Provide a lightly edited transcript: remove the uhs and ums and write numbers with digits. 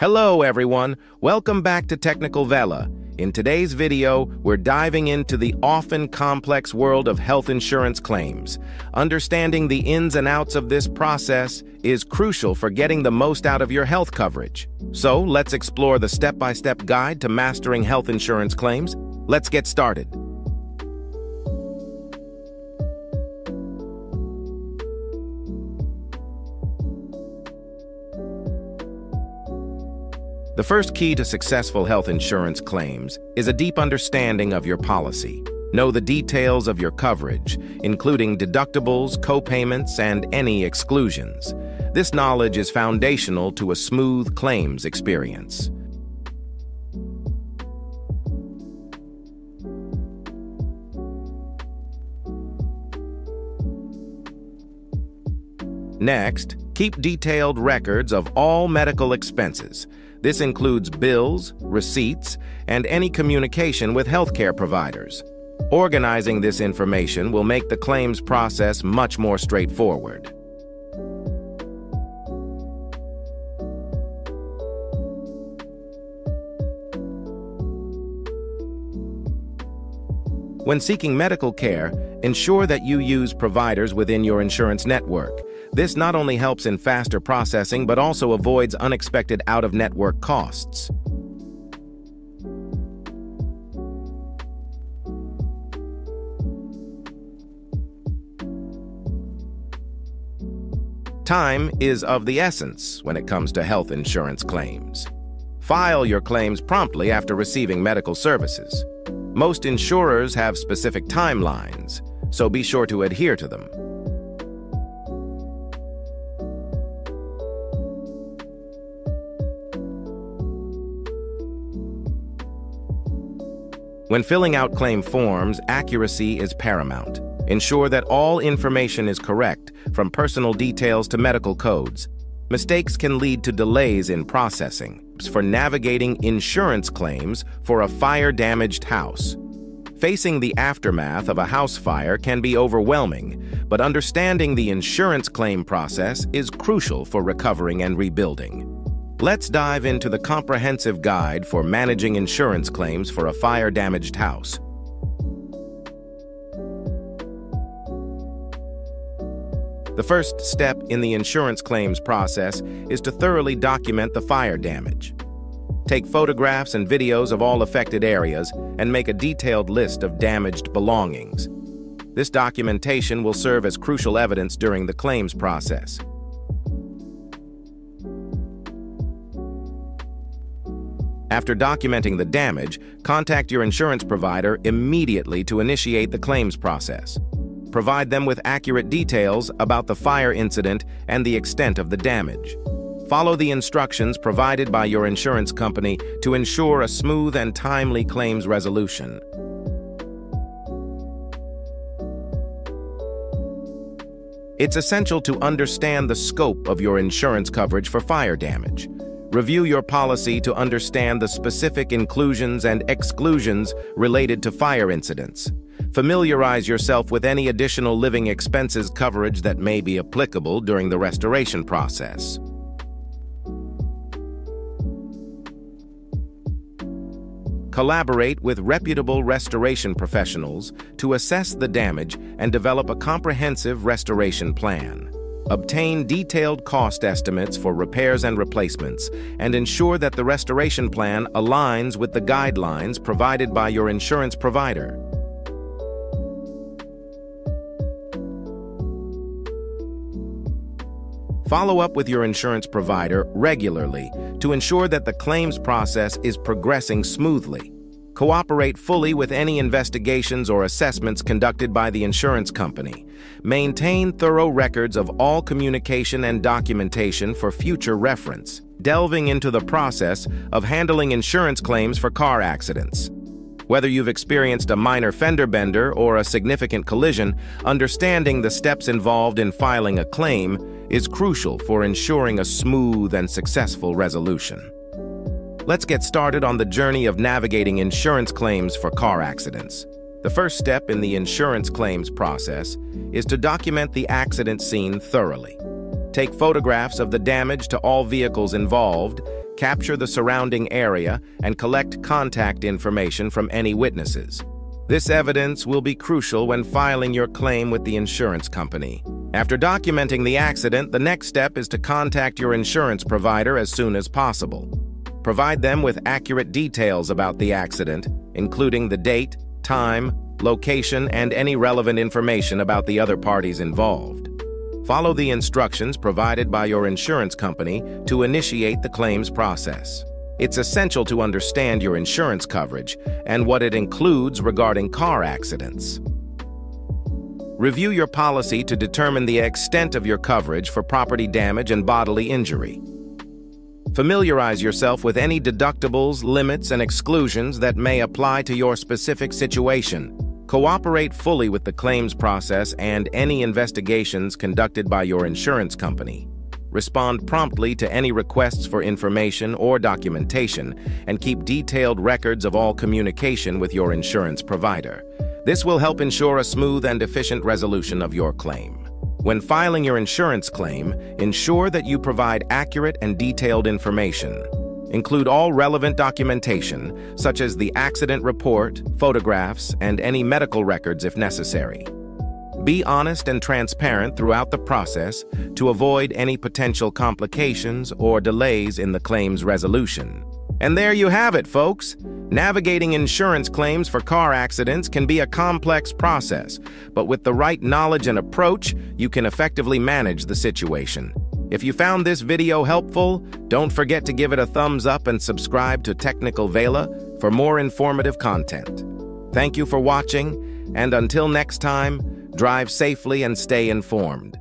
Hello everyone, welcome back to Technical Vela. In today's video, we're diving into the often complex world of health insurance claims. Understanding the ins and outs of this process is crucial for getting the most out of your health coverage. So let's explore the step-by-step guide to mastering health insurance claims. Let's get started. The first key to successful health insurance claims is a deep understanding of your policy. Know the details of your coverage, including deductibles, co-payments, and any exclusions. This knowledge is foundational to a smooth claims experience. Next, keep detailed records of all medical expenses. This includes bills, receipts, and any communication with healthcare providers. Organizing this information will make the claims process much more straightforward. When seeking medical care, ensure that you use providers within your insurance network. This not only helps in faster processing, but also avoids unexpected out-of-network costs. Time is of the essence when it comes to health insurance claims. File your claims promptly after receiving medical services. Most insurers have specific timelines, so be sure to adhere to them. When filling out claim forms, accuracy is paramount. Ensure that all information is correct, from personal details to medical codes. Mistakes can lead to delays in processing. For navigating insurance claims for a fire-damaged house. Facing the aftermath of a house fire can be overwhelming, but understanding the insurance claim process is crucial for recovering and rebuilding. Let's dive into the comprehensive guide for managing insurance claims for a fire-damaged house. The first step in the insurance claims process is to thoroughly document the fire damage. Take photographs and videos of all affected areas and make a detailed list of damaged belongings. This documentation will serve as crucial evidence during the claims process. After documenting the damage, contact your insurance provider immediately to initiate the claims process. Provide them with accurate details about the fire incident and the extent of the damage. Follow the instructions provided by your insurance company to ensure a smooth and timely claims resolution. It's essential to understand the scope of your insurance coverage for fire damage. Review your policy to understand the specific inclusions and exclusions related to fire incidents. Familiarize yourself with any additional living expenses coverage that may be applicable during the restoration process. Collaborate with reputable restoration professionals to assess the damage and develop a comprehensive restoration plan. Obtain detailed cost estimates for repairs and replacements, and ensure that the restoration plan aligns with the guidelines provided by your insurance provider. Follow up with your insurance provider regularly to ensure that the claims process is progressing smoothly. Cooperate fully with any investigations or assessments conducted by the insurance company. Maintain thorough records of all communication and documentation for future reference. Delving into the process of handling insurance claims for car accidents. Whether you've experienced a minor fender bender or a significant collision, understanding the steps involved in filing a claim is crucial for ensuring a smooth and successful resolution. Let's get started on the journey of navigating insurance claims for car accidents. The first step in the insurance claims process is to document the accident scene thoroughly. take photographs of the damage to all vehicles involved, capture the surrounding area, and collect contact information from any witnesses. This evidence will be crucial when filing your claim with the insurance company. After documenting the accident, the next step is to contact your insurance provider as soon as possible. Provide them with accurate details about the accident, including the date, time, location, and any relevant information about the other parties involved. Follow the instructions provided by your insurance company to initiate the claims process. It's essential to understand your insurance coverage and what it includes regarding car accidents. Review your policy to determine the extent of your coverage for property damage and bodily injury. Familiarize yourself with any deductibles, limits, and exclusions that may apply to your specific situation. Cooperate fully with the claims process and any investigations conducted by your insurance company. Respond promptly to any requests for information or documentation, and keep detailed records of all communication with your insurance provider. This will help ensure a smooth and efficient resolution of your claim. When filing your insurance claim, ensure that you provide accurate and detailed information. Include all relevant documentation, such as the accident report, photographs, and any medical records if necessary. Be honest and transparent throughout the process to avoid any potential complications or delays in the claim's resolution. And there you have it, folks. Navigating insurance claims for car accidents can be a complex process, but with the right knowledge and approach, you can effectively manage the situation. If you found this video helpful, don't forget to give it a thumbs up and subscribe to Technical Vela for more informative content. Thank you for watching, and until next time, drive safely and stay informed.